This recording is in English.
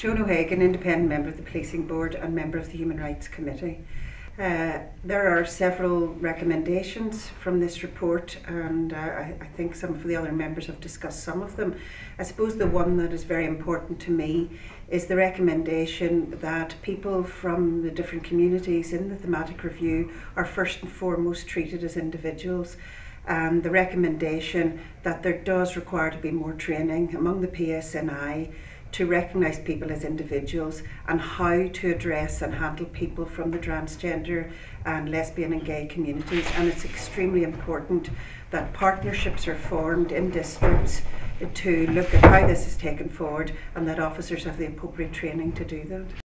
Joan O'Hagan, independent member of the Policing Board and member of the Human Rights Committee. There are several recommendations from this report, and I think some of the other members have discussed some of them. I suppose the one that is very important to me is the recommendation that people from the different communities in the thematic review are first and foremost treated as individuals, and the recommendation that there does require to be more training among the PSNI to recognise people as individuals and how to address and handle people from the transgender and lesbian and gay communities. And it's extremely important that partnerships are formed in districts to look at how this is taken forward, and that officers have the appropriate training to do that.